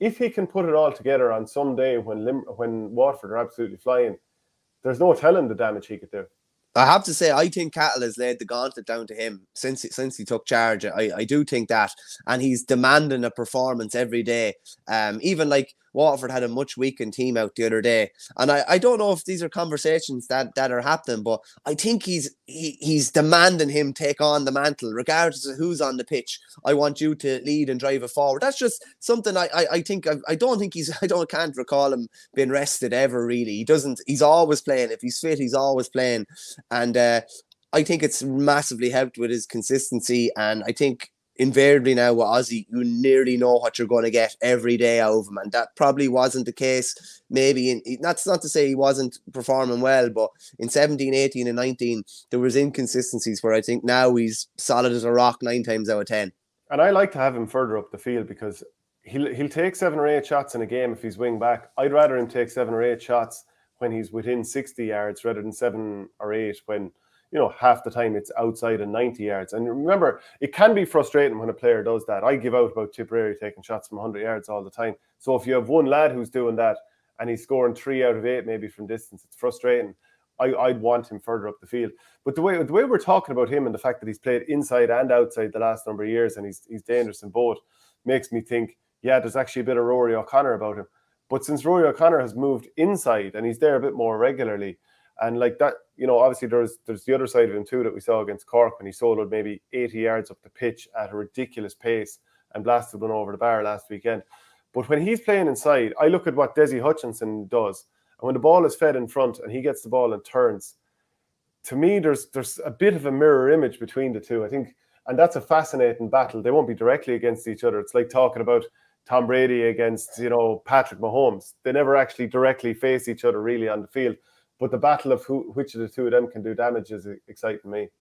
if he can put it all together on some day when Waterford are absolutely flying, there's no telling the damage he could do. I have to say, I think Cathal has laid the gauntlet down to him since he took charge. I do think that. And he's demanding a performance every day. Even like Waterford had a much weakened team out the other day. And I don't know if these are conversations that are happening, but I think he's demanding him take on the mantle, regardless of who's on the pitch. I want you to lead and drive it forward. That's just something I think I don't think he's can't recall him being rested ever really. He doesn't, he's always playing. If he's fit, he's always playing. And I think it's massively helped with his consistency. And I think invariably now with Aussie, you nearly know what you're going to get every day out of him. And that probably wasn't the case. Maybe, that's not to say he wasn't performing well, but in 17, 18 and 19, there was inconsistencies where I think now he's solid as a rock 9 times out of 10. And I like to have him further up the field because he'll take 7 or 8 shots in a game if he's wing back. I'd rather him take 7 or 8 shots when he's within 60 yards rather than 7 or 8 when, you know, half the time it's outside of 90 yards. And remember, it can be frustrating when a player does that. I give out about Tipperary taking shots from 100 yards all the time. So if you have one lad who's doing that and he's scoring 3 out of 8 maybe from distance, it's frustrating. I'd want him further up the field. But the way we're talking about him and the fact that he's played inside and outside the last number of years and he's dangerous in both makes me think, yeah, there's actually a bit of Rory O'Connor about him. But since Rory O'Connor has moved inside and he's there a bit more regularly, and like that, you know, obviously there's the other side of him too that we saw against Cork when he soloed maybe 80 yards up the pitch at a ridiculous pace and blasted one over the bar last weekend. But when he's playing inside, I look at what Dessie Hutchinson does. And when the ball is fed in front and he gets the ball and turns, to me, there's a bit of a mirror image between the two, I think. And that's a fascinating battle. They won't be directly against each other. It's like talking about Tom Brady against, you know, Patrick Mahomes. They never actually directly face each other really on the field. But the battle of which of the two of them can do damage is exciting me.